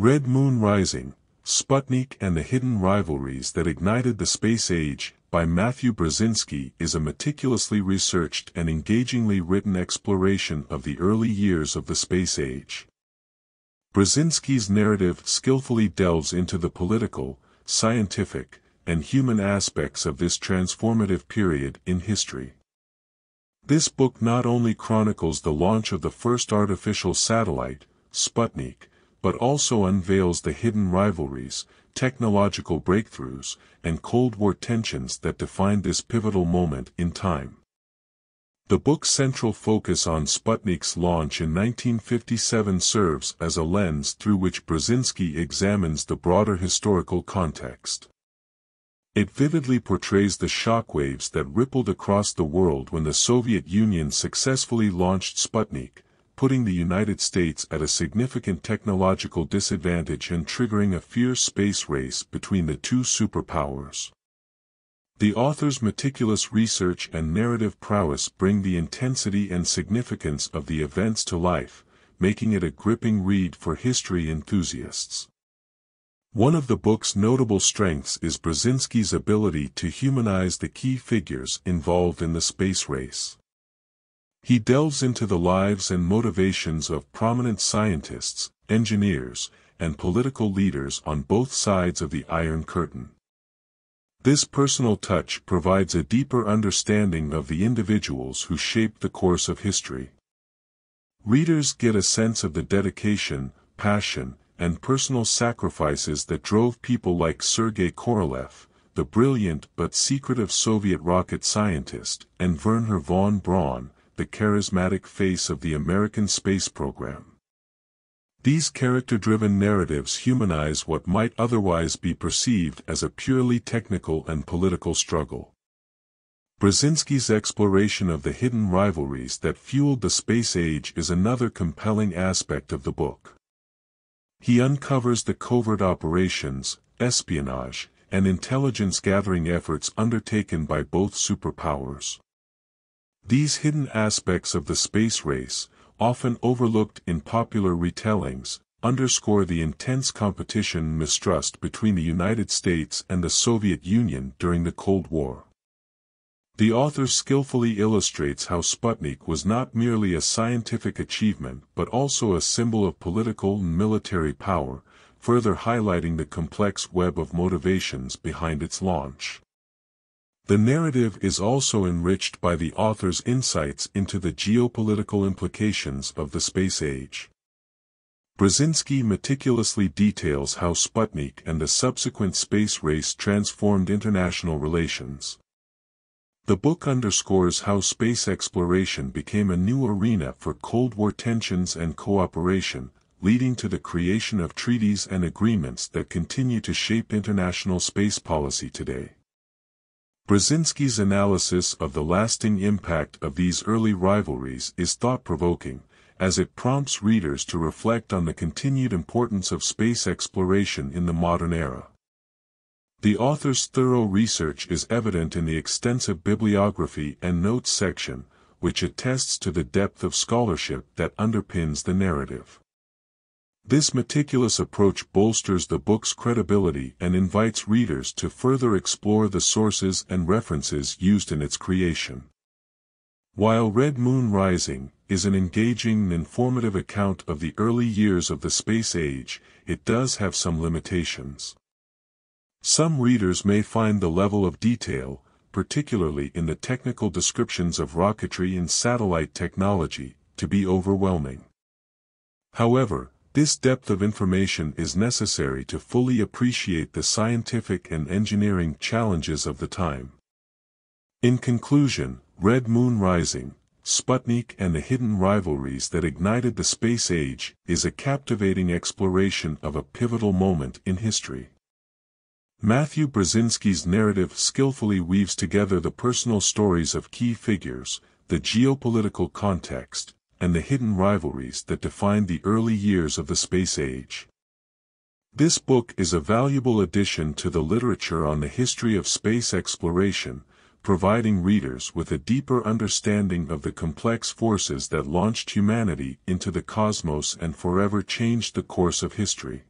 Red Moon Rising, Sputnik and the Hidden Rivalries That Ignited the Space Age, by Matthew Brzezinski, is a meticulously researched and engagingly written exploration of the early years of the space age. Brzezinski's narrative skillfully delves into the political, scientific, and human aspects of this transformative period in history. This book not only chronicles the launch of the first artificial satellite, Sputnik, but also unveils the hidden rivalries, technological breakthroughs, and Cold War tensions that defined this pivotal moment in time. The book's central focus on Sputnik's launch in 1957 serves as a lens through which Brzezinski examines the broader historical context. It vividly portrays the shockwaves that rippled across the world when the Soviet Union successfully launched Sputnik, putting the United States at a significant technological disadvantage and triggering a fierce space race between the two superpowers. The author's meticulous research and narrative prowess bring the intensity and significance of the events to life, making it a gripping read for history enthusiasts. One of the book's notable strengths is Brzezinski's ability to humanize the key figures involved in the space race. He delves into the lives and motivations of prominent scientists, engineers, and political leaders on both sides of the Iron Curtain. This personal touch provides a deeper understanding of the individuals who shaped the course of history. Readers get a sense of the dedication, passion, and personal sacrifices that drove people like Sergei Korolev, the brilliant but secretive Soviet rocket scientist, and Wernher von Braun, the charismatic face of the American space program. These character-driven narratives humanize what might otherwise be perceived as a purely technical and political struggle. Brzezinski's exploration of the hidden rivalries that fueled the space age is another compelling aspect of the book. He uncovers the covert operations, espionage, and intelligence-gathering efforts undertaken by both superpowers. These hidden aspects of the space race, often overlooked in popular retellings, underscore the intense competition and mistrust between the United States and the Soviet Union during the Cold War. The author skillfully illustrates how Sputnik was not merely a scientific achievement but also a symbol of political and military power, further highlighting the complex web of motivations behind its launch. The narrative is also enriched by the author's insights into the geopolitical implications of the space age. Brzezinski meticulously details how Sputnik and the subsequent space race transformed international relations. The book underscores how space exploration became a new arena for Cold War tensions and cooperation, leading to the creation of treaties and agreements that continue to shape international space policy today. Brzezinski's analysis of the lasting impact of these early rivalries is thought-provoking, as it prompts readers to reflect on the continued importance of space exploration in the modern era. The author's thorough research is evident in the extensive bibliography and notes section, which attests to the depth of scholarship that underpins the narrative. This meticulous approach bolsters the book's credibility and invites readers to further explore the sources and references used in its creation. While Red Moon Rising is an engaging and informative account of the early years of the space age, it does have some limitations. Some readers may find the level of detail, particularly in the technical descriptions of rocketry and satellite technology, to be overwhelming. However, this depth of information is necessary to fully appreciate the scientific and engineering challenges of the time. In conclusion, Red Moon Rising, Sputnik and the Hidden Rivalries That Ignited the Space Age is a captivating exploration of a pivotal moment in history. Matthew Brzezinski's narrative skillfully weaves together the personal stories of key figures, the geopolitical context, and the hidden rivalries that defined the early years of the space age. This book is a valuable addition to the literature on the history of space exploration, providing readers with a deeper understanding of the complex forces that launched humanity into the cosmos and forever changed the course of history.